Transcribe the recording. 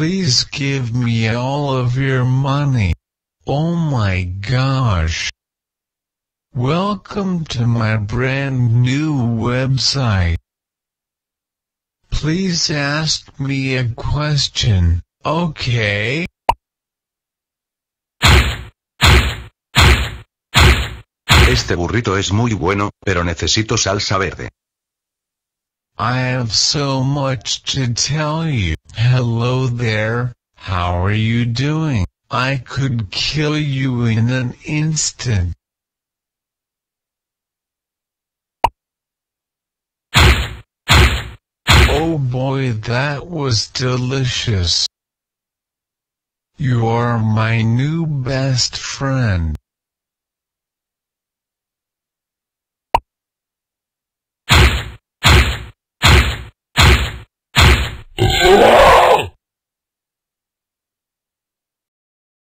please give me all of your money. Oh my gosh. Welcome to my brand new website. Please ask me a question, okay? Este burrito es muy bueno, pero necesito salsa verde. I have so much to tell you. Hello there, how are you doing? I could kill you in an instant. Oh boy, that was delicious. You are my new best friend.